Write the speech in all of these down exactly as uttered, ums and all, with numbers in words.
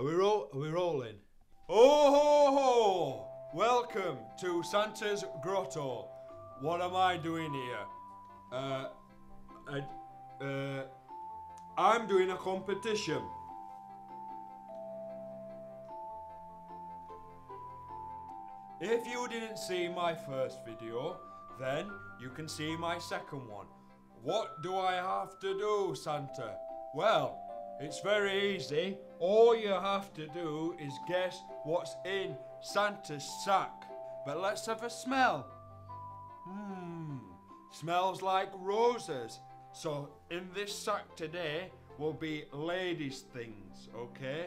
Are we, ro are we rolling? Oh ho ho! Welcome to Santa's Grotto. What am I doing here? Uh, I, uh, I'm doing a competition. If you didn't see my first video, then you can see my second one. What do I have to do, Santa? Well, it's very easy. All you have to do is guess what's in Santa's sack. But let's have a smell. Hmm, smells like roses. So in this sack today will be ladies' things, okay?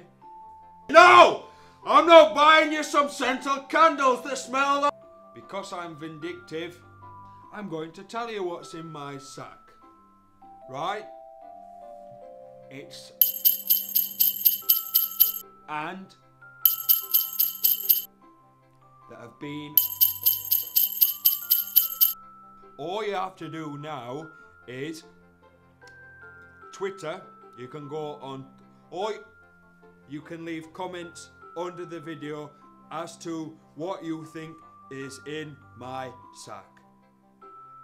No! I'm not buying you some scented candles that smell like... Because I'm vindictive, I'm going to tell you what's in my sack. Right? It's... And... That have been... All you have to do now is... Twitter, you can go on... Or you can leave comments under the video as to what you think is in my sack.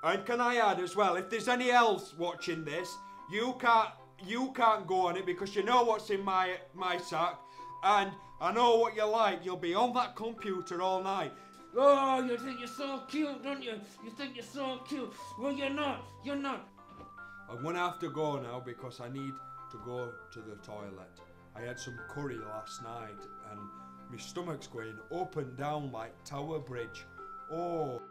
And can I add as well, if there's any else watching this, you can't you can't go on it because you know what's in my my sack, and I know what you like. You'll be on that computer all night. Oh, you think you're so cute, don't you? You think you're so cute. Well, you're not. You're not. I'm gonna have to go now because I need to go to the toilet. I had some curry last night and my stomach's going up and down like Tower Bridge. Oh.